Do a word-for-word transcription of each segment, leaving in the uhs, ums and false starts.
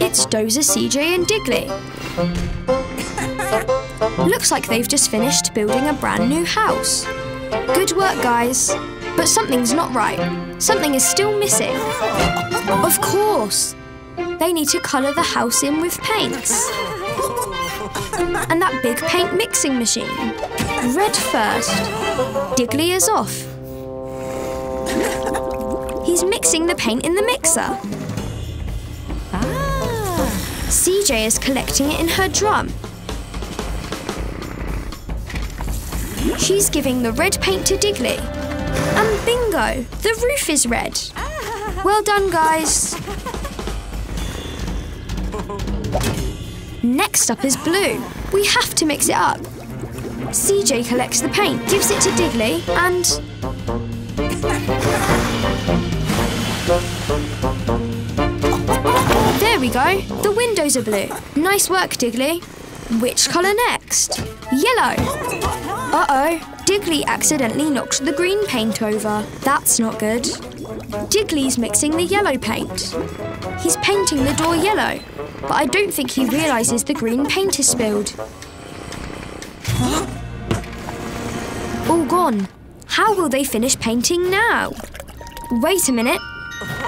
It's Dozer, C J and Digley. Looks like they've just finished building a brand new house. Good work, guys. But something's not right. Something is still missing. Of course. They need to colour the house in with paints. And that big paint mixing machine. Red first. Digley is off. He's mixing the paint in the mixer. C J is collecting it in her drum. She's giving the red paint to Digley. And bingo, the roof is red. Well done, guys. Next up is blue. We have to mix it up. C J collects the paint, gives it to Digley, and... there we go. The windows are blue. Nice work, Digley. Which colour next? Yellow. Uh-oh. Digley accidentally knocked the green paint over. That's not good. Digley's mixing the yellow paint. He's painting the door yellow, but I don't think he realises the green paint is spilled. All gone. How will they finish painting now? Wait a minute.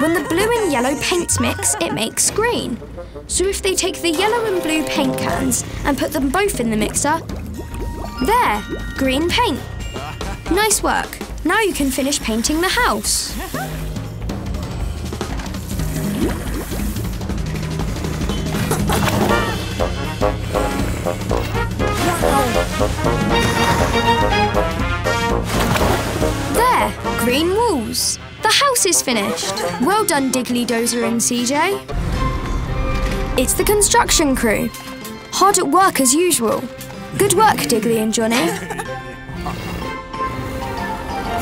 When the blue and yellow paints mix, it makes green. So if they take the yellow and blue paint cans and put them both in the mixer, there, green paint. Nice work. Now you can finish painting the house. There, green walls. The house is finished. Well done, Digley, Dozer and C J. It's the construction crew. Hard at work as usual. Good work, Digley and Johnny.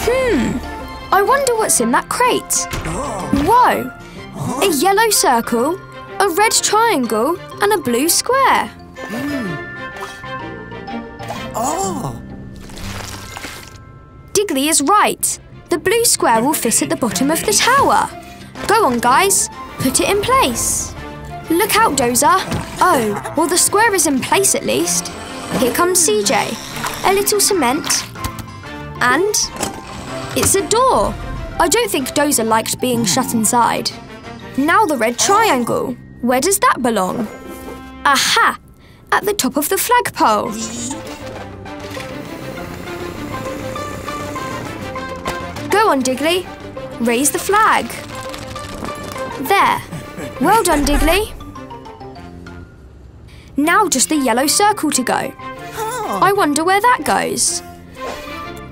Hmm, I wonder what's in that crate. Whoa, a yellow circle, a red triangle and a blue square. Mm. Oh. Digley is right. The blue square will fit at the bottom of the tower. Go on, guys, put it in place. Look out, Dozer. Oh, well, the square is in place at least. Here comes C J. A little cement and... it's a door. I don't think Dozer liked being shut inside. Now the red triangle. Where does that belong? Aha! At the top of the flagpole. Go on, Digley. Raise the flag. There. Well done, Digley. Now just the yellow circle to go. I wonder where that goes.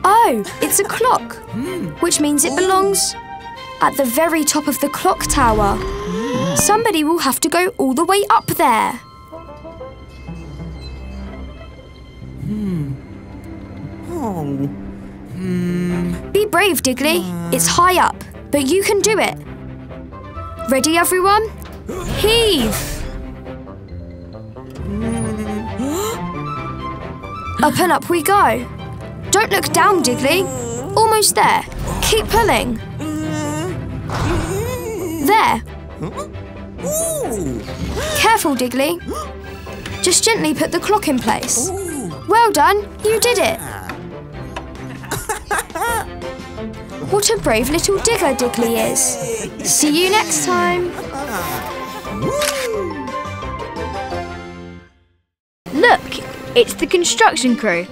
Oh, it's a clock, which means it belongs at the very top of the clock tower. Somebody will have to go all the way up there. Hmm. Oh. Hmm. Be brave, Digley. It's high up, but you can do it. Ready, everyone? Heave! Up and up we go. Don't look down, Digley. Almost there. Keep pulling. There. Careful, Digley. Just gently put the clock in place. Well done. You did it. What a brave little digger Digley is. See you next time. Look, it's the construction crew.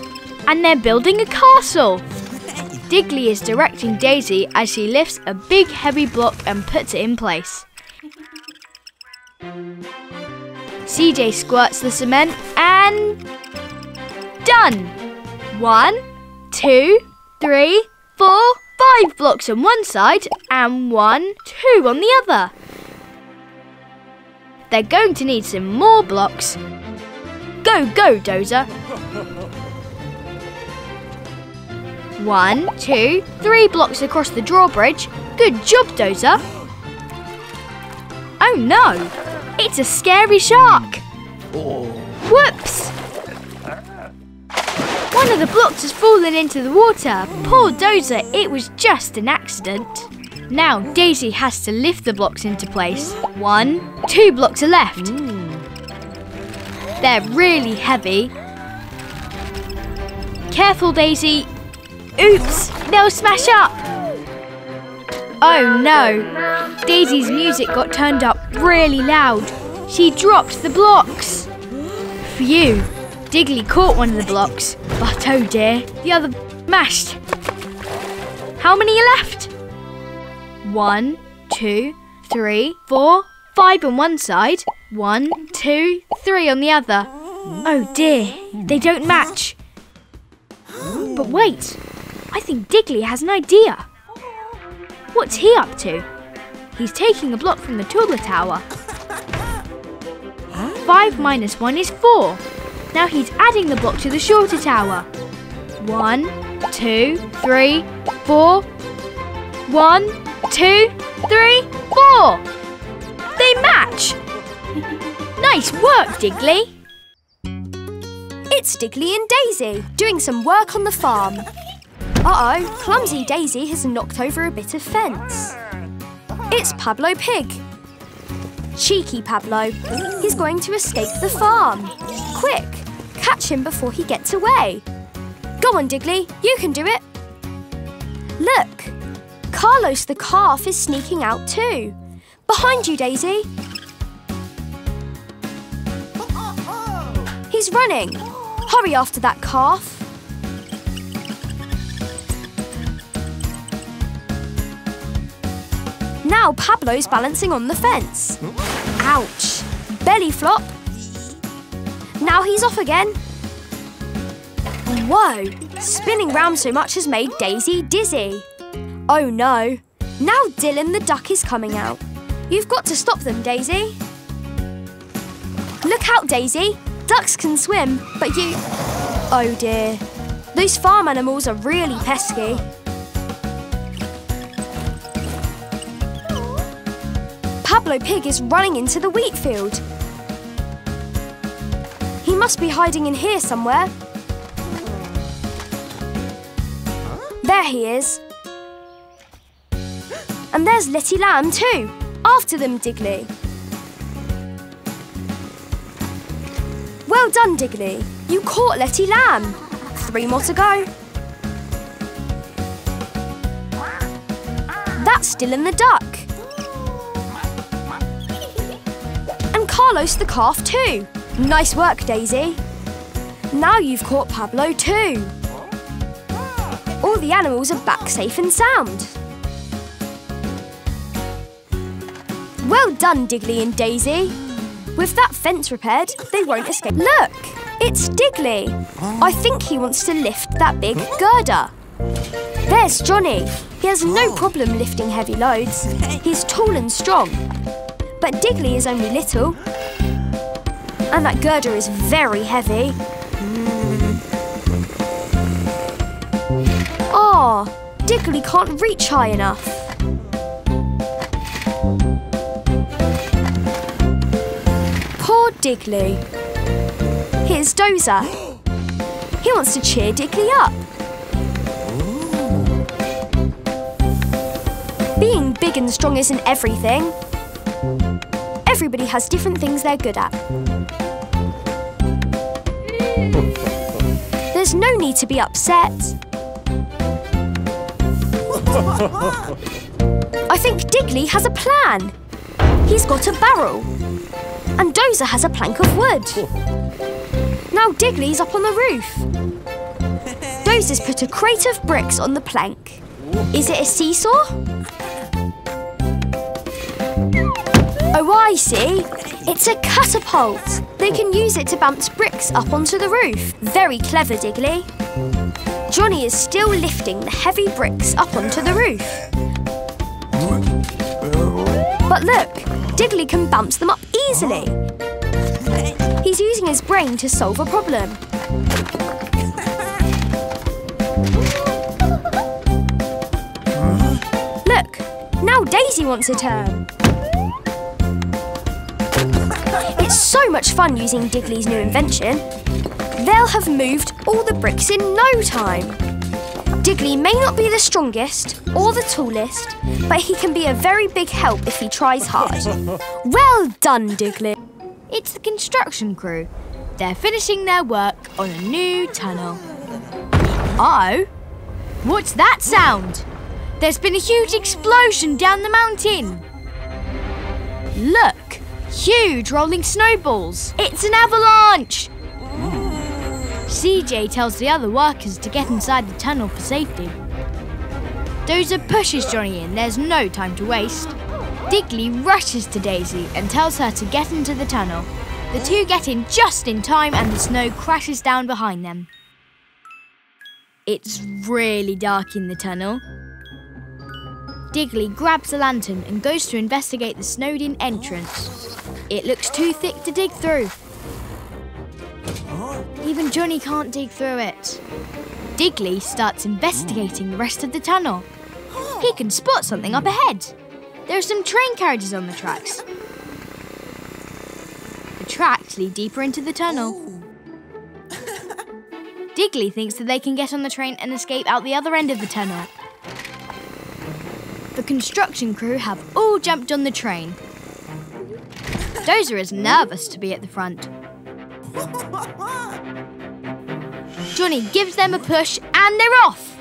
And they're building a castle. Digley is directing Dazey as she lifts a big heavy block and puts it in place. C J squirts the cement and... done! One, two, three, four, five blocks on one side and one, two on the other. They're going to need some more blocks. Go, go, Dozer! One, two, three blocks across the drawbridge. Good job, Dozer. Oh no, it's a scary shark. Whoops. One of the blocks has fallen into the water. Poor Dozer, it was just an accident. Now Dazey has to lift the blocks into place. One, two blocks are left. They're really heavy. Careful, Dazey. Oops, they'll smash up. Oh no, Dazey's music got turned up really loud. She dropped the blocks. Phew, Digley caught one of the blocks, but oh dear, the other smashed. How many are left? One, two, three, four, five on one side. One, two, three on the other. Oh dear, they don't match. But wait, I think Digley has an idea. What's he up to? He's taking a block from the taller tower. Five minus one is four. Now he's adding the block to the shorter tower. One, two, three, four. One, two, three, four. They match. Nice work, Digley. It's Digley and Dazey doing some work on the farm. Uh-oh, clumsy Dazey has knocked over a bit of fence. It's Pablo Pig. Cheeky Pablo. He's going to escape the farm. Quick, catch him before he gets away. Go on, Digley, you can do it. Look, Carlos the calf is sneaking out too. Behind you, Dazey. He's running. Hurry after that calf. Now Pablo's balancing on the fence. Ouch! Belly flop. Now he's off again. Whoa! Spinning round so much has made Dazey dizzy. Oh no! Now Dylan the duck is coming out. You've got to stop them, Dazey. Look out, Dazey. Ducks can swim, but you... Oh dear. Those farm animals are really pesky. Pablo Pig is running into the wheat field. He must be hiding in here somewhere. There he is. And there's Letty Lamb too. After them, Digley. Well done, Digley. You caught Letty Lamb. Three more to go. That's Dylan the duck. Carlos the calf too. Nice work, Dazey. Now you've caught Pablo too. All the animals are back safe and sound. Well done, Digley and Dazey. With that fence repaired, they won't escape. Look, it's Digley. I think he wants to lift that big girder. There's Johnny. He has no problem lifting heavy loads. He's tall and strong. But Digley is only little. And that girder is very heavy. Ah, oh, Digley can't reach high enough. Poor Digley. Here's Dozer. He wants to cheer Digley up. Being big and strong isn't everything. Everybody has different things they're good at. There's no need to be upset. I think Digley has a plan. He's got a barrel. And Dozer has a plank of wood. Now Digley's up on the roof. Dozer's put a crate of bricks on the plank. Is it a seesaw? Oh, I see. It's a catapult. They can use it to bounce bricks up onto the roof. Very clever, Digley. Johnny is still lifting the heavy bricks up onto the roof. But look, Digley can bounce them up easily. He's using his brain to solve a problem. Look, now Dazey wants a turn. It's so much fun using Digley's new invention. They'll have moved all the bricks in no time. Digley may not be the strongest or the tallest, but he can be a very big help if he tries hard. Well done, Digley. It's the construction crew. They're finishing their work on a new tunnel. Uh-oh. What's that sound? There's been a huge explosion down the mountain. Look, huge rolling snowballs. It's an avalanche. C J tells the other workers to get inside the tunnel for safety. Dozer pushes Johnny in. There's no time to waste. Digley rushes to Dazey and tells her to get into the tunnel. The two get in just in time and the snow crashes down behind them. It's really dark in the tunnel. Digley grabs a lantern and goes to investigate the snowed-in entrance. It looks too thick to dig through. Even Johnny can't dig through it. Digley starts investigating the rest of the tunnel. He can spot something up ahead. There are some train carriages on the tracks. The tracks lead deeper into the tunnel. Digley thinks that they can get on the train and escape out the other end of the tunnel. The construction crew have all jumped on the train. Dozer is nervous to be at the front. Johnny gives them a push and they're off.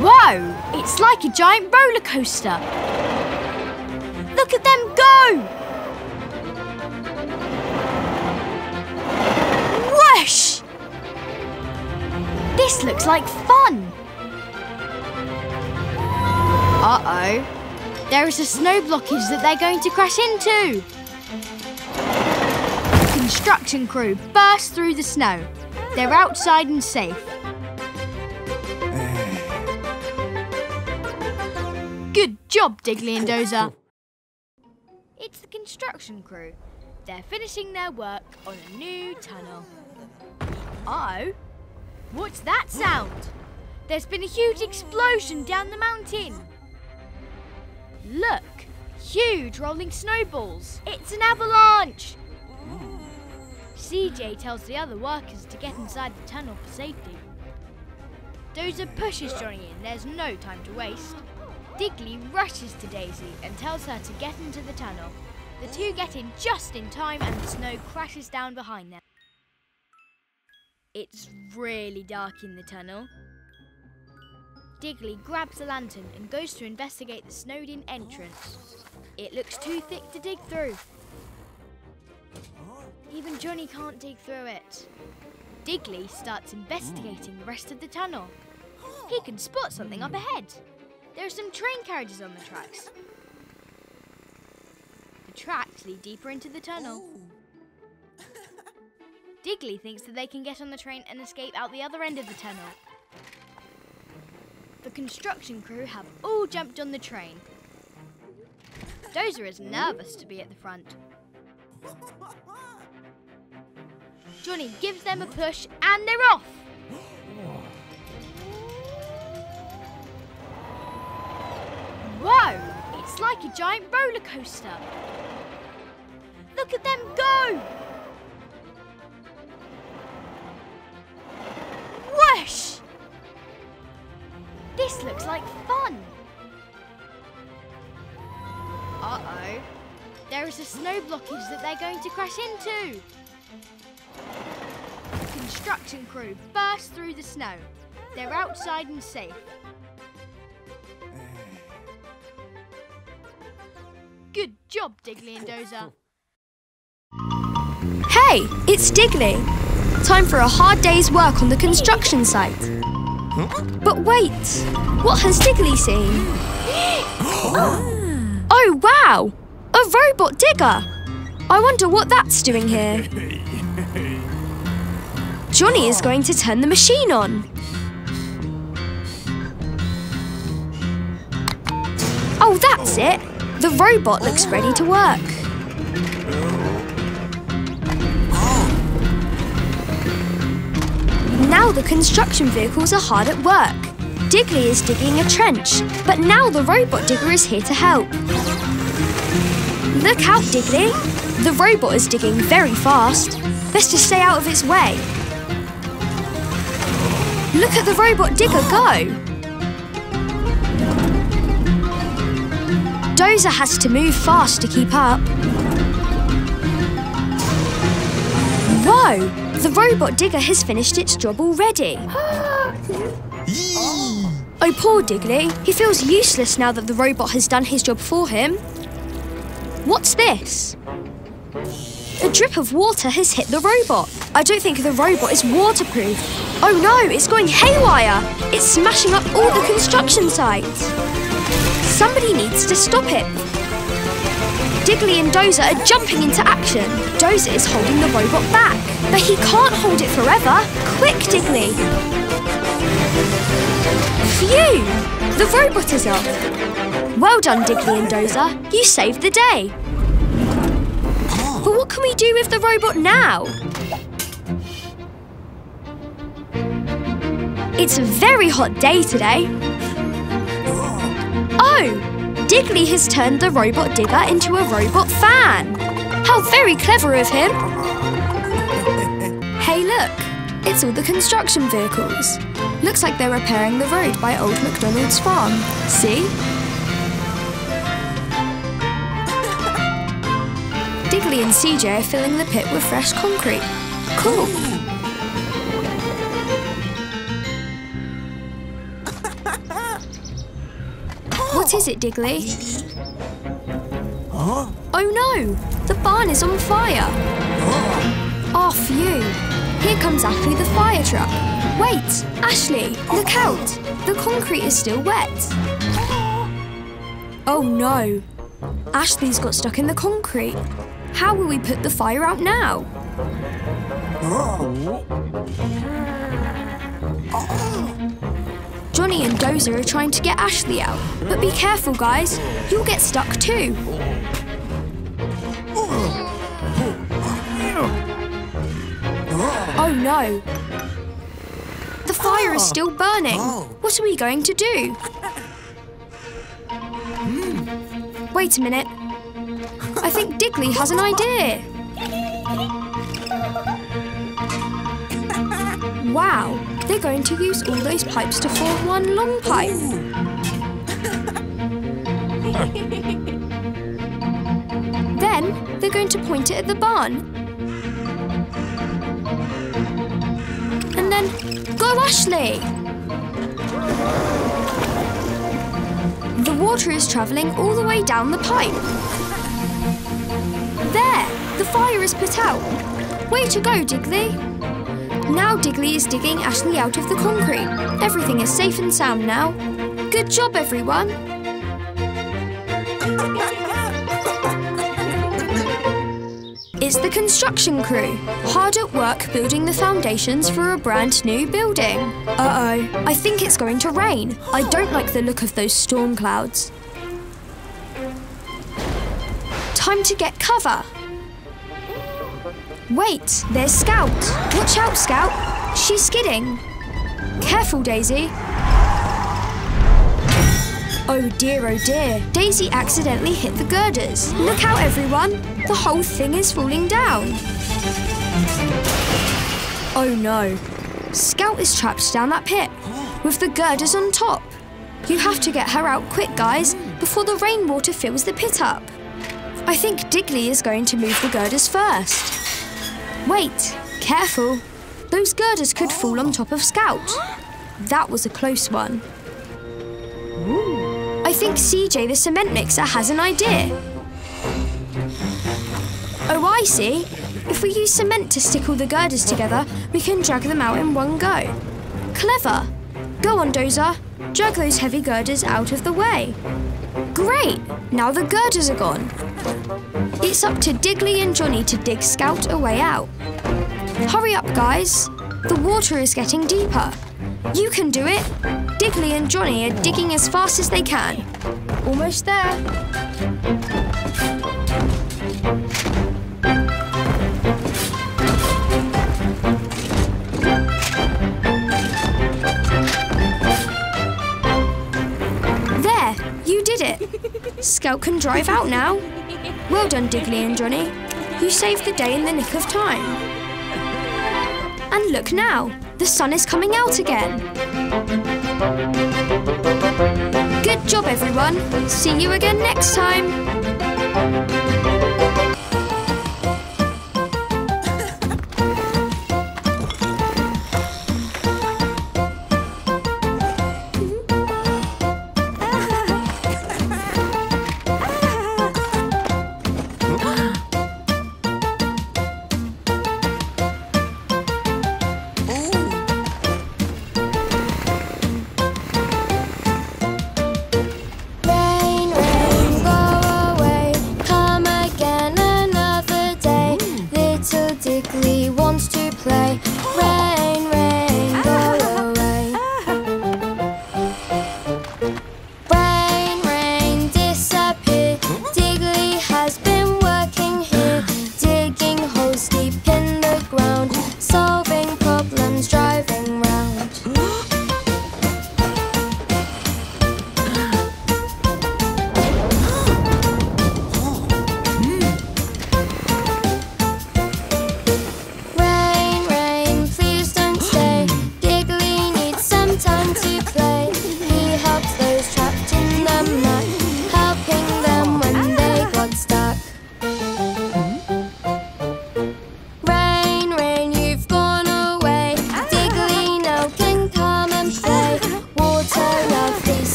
Whoa! It's like a giant roller coaster. Look at them go! Whoosh! This looks like fun. Uh-oh. There is a snow blockage that they're going to crash into. The construction crew burst through the snow. They're outside and safe. Good job, Digley and Dozer. It's the construction crew. They're finishing their work on a new tunnel. Uh-oh. What's that sound? There's been a huge explosion down the mountain. Look, huge rolling snowballs. It's an avalanche. C J tells the other workers to get inside the tunnel for safety. Dozer pushes Johnny in. There's no time to waste. Digley rushes to Dazey and tells her to get into the tunnel. The two get in just in time and the snow crashes down behind them. It's really dark in the tunnel. Digley grabs a lantern and goes to investigate the snowed-in entrance. It looks too thick to dig through. Even Johnny can't dig through it. Digley starts investigating the rest of the tunnel. He can spot something up ahead. There are some train carriages on the tracks. The tracks lead deeper into the tunnel. Digley thinks that they can get on the train and escape out the other end of the tunnel. The construction crew have all jumped on the train. Dozer is nervous to be at the front. Johnny gives them a push and they're off. Whoa! It's like a giant roller coaster. Look at them go! Whoosh! This looks like fun. Uh-oh. There is a snow blockage that they're going to crash into. The construction crew burst through the snow. They're outside and safe. Good job, Digley and Dozer. Hey, it's Digley. Time for a hard day's work on the construction site. But wait, what has Digley seen? Oh, wow! A robot digger! I wonder what that's doing here. Johnny is going to turn the machine on. Oh, that's it! The robot looks ready to work. Now the construction vehicles are hard at work. Digley is digging a trench, but now the robot digger is here to help. Look out, Digley. The robot is digging very fast. Best to stay out of its way. Look at the robot digger go. Dozer has to move fast to keep up. Whoa! The robot digger has finished its job already. Oh, poor Digley. He feels useless now that the robot has done his job for him. What's this? A drip of water has hit the robot. I don't think the robot is waterproof. Oh no, it's going haywire. It's smashing up all the construction sites. Somebody needs to stop it. Digley and Dozer are jumping into action. Dozer is holding the robot back, but he can't hold it forever. Quick, Digley. Phew! The robot is up. Well done, Digley and Dozer. You saved the day. But what can we do with the robot now? It's a very hot day today. Oh! Digley has turned the robot digger into a robot fan. How very clever of him. Hey, look. It's all the construction vehicles. Looks like they're repairing the road by old McDonald's farm. See? Digley and C J are filling the pit with fresh concrete. Cool. What is it, Digley? Huh? Oh no! The barn is on fire. Oh, phew. Here comes Ashley the fire truck. Wait, Ashley, look out. The concrete is still wet. Oh no. Ashley's got stuck in the concrete. How will we put the fire out now? Johnny and Dozer are trying to get Ashley out, but be careful, guys. You'll get stuck too. Oh no. The fire is still burning. What are we going to do? Wait a minute. I think Digley has an idea. Wow, they're going to use all those pipes to form one long pipe. Then they're going to point it at the barn. And then, go Ashley! The water is travelling all the way down the pipe. There! The fire is put out. Way to go, Digley. Now Digley is digging Ashley out of the concrete. Everything is safe and sound now. Good job, everyone. It's the construction crew, hard at work building the foundations for a brand new building. Uh-oh, I think it's going to rain. I don't like the look of those storm clouds. Time to get cover. Wait, there's Scout. Watch out, Scout. She's skidding. Careful, Dazey. Oh dear, oh dear. Dazey accidentally hit the girders. Look out, everyone. The whole thing is falling down. Oh no. Scout is trapped down that pit with the girders on top. You have to get her out quick, guys, before the rainwater fills the pit up. I think Digley is going to move the girders first. Wait, careful. Those girders could fall on top of Scout. That was a close one. I think C J the cement mixer has an idea. Oh, I see. If we use cement to stick all the girders together, we can drag them out in one go. Clever. Go on, Dozer. Drag those heavy girders out of the way. Great. Now the girders are gone. It's up to Digley and Johnny to dig Scout a way out. Hurry up, guys. The water is getting deeper. You can do it. Digley and Johnny are digging as fast as they can. Almost there. There, you did it. Scout can drive out now. Well done, Digley and Johnny. You saved the day in the nick of time. And look now, the sun is coming out again. Good job, everyone. See you again next time.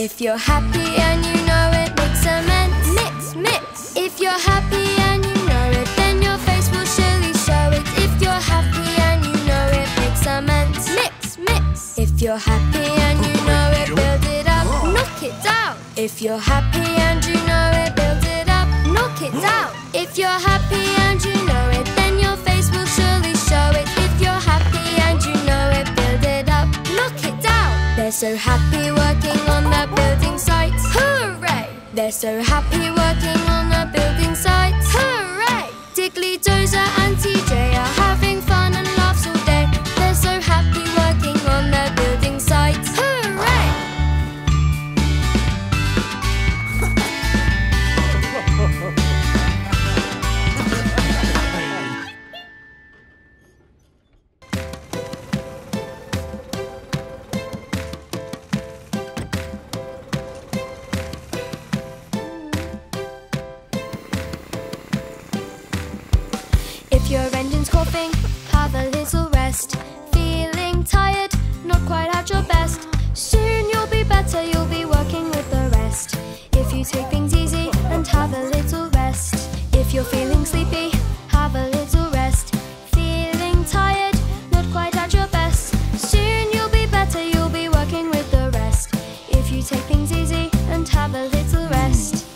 If you're happy and you know it, mix and mix. Mix, mix. If you're happy and you know it, then your face will surely show it. If you're happy and you know it, mix and mix. Mix, mix. If you're happy and you know it, build it up, knock it down. If you're happy and you know it, build it up, knock it down. If you're happy and you know it, then your face will surely show it. If you're happy and you know it, build it up, knock it down. They're so happy working on the building sites. Hooray! They're so happy working on the building sites. Hooray! Digley, Dozer and C J are having fun and laughs all day. They're so happy working on the building sites. Hooray! Coughing, have a little rest. Feeling tired, not quite at your best. Soon you'll be better, you'll be working with the rest. If you take things easy and have a little rest. If you're feeling sleepy, have a little rest. Feeling tired, not quite at your best. Soon you'll be better, you'll be working with the rest. If you take things easy and have a little rest.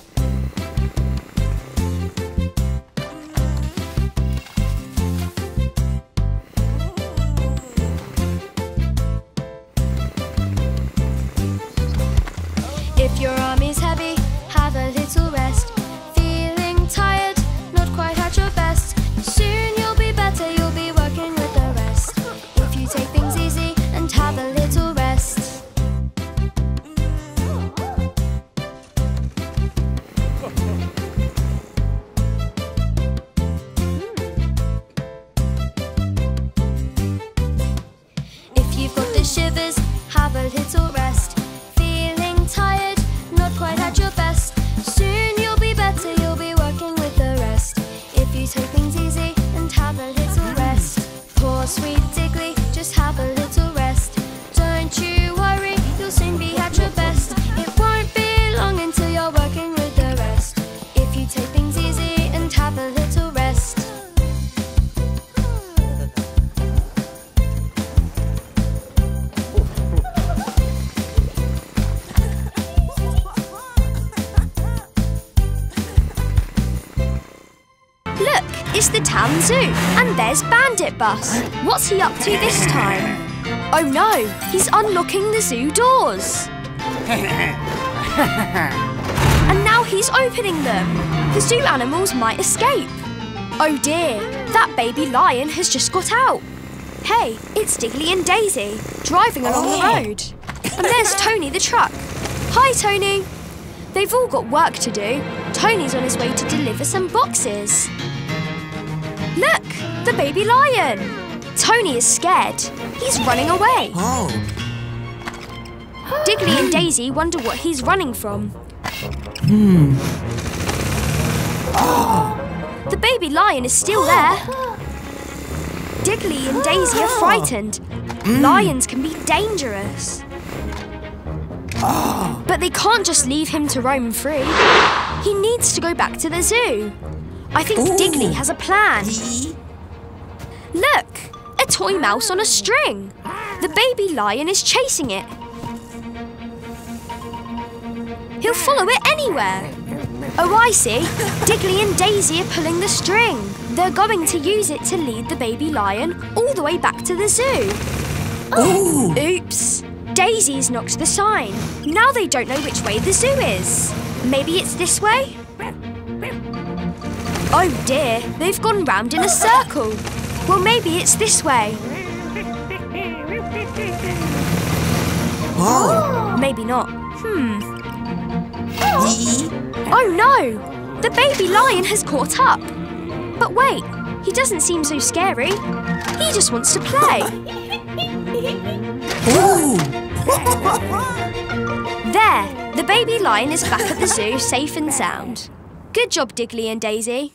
Zoo, and there's Bandit Bus. What's he up to this time? Oh no, he's unlocking the zoo doors. And now he's opening them. The zoo animals might escape. Oh dear, that baby lion has just got out. Hey, it's Digley and Dazey, driving along oh. the road. And there's Tony the truck. Hi Tony. They've all got work to do. Tony's on his way to deliver some boxes. Look, the baby lion. Tony is scared. He's running away. Oh. Digley and Dazey wonder what he's running from. Hmm. Oh. The baby lion is still there. Digley and Dazey are frightened. Mm. Lions can be dangerous. Oh. But they can't just leave him to roam free. He needs to go back to the zoo. I think Ooh. Digley has a plan. Look, a toy mouse on a string. The baby lion is chasing it. He'll follow it anywhere. Oh, I see. Digley and Dazey are pulling the string. They're going to use it to lead the baby lion all the way back to the zoo. Oh, oops. Daisy's knocked the sign. Now they don't know which way the zoo is. Maybe it's this way? Oh dear, they've gone round in a circle. Well, maybe it's this way. Oh. Maybe not. Hmm. Oh no! The baby lion has caught up. But wait, he doesn't seem so scary. He just wants to play. There, the baby lion is back at the zoo, safe and sound. Good job, Digley and Dazey.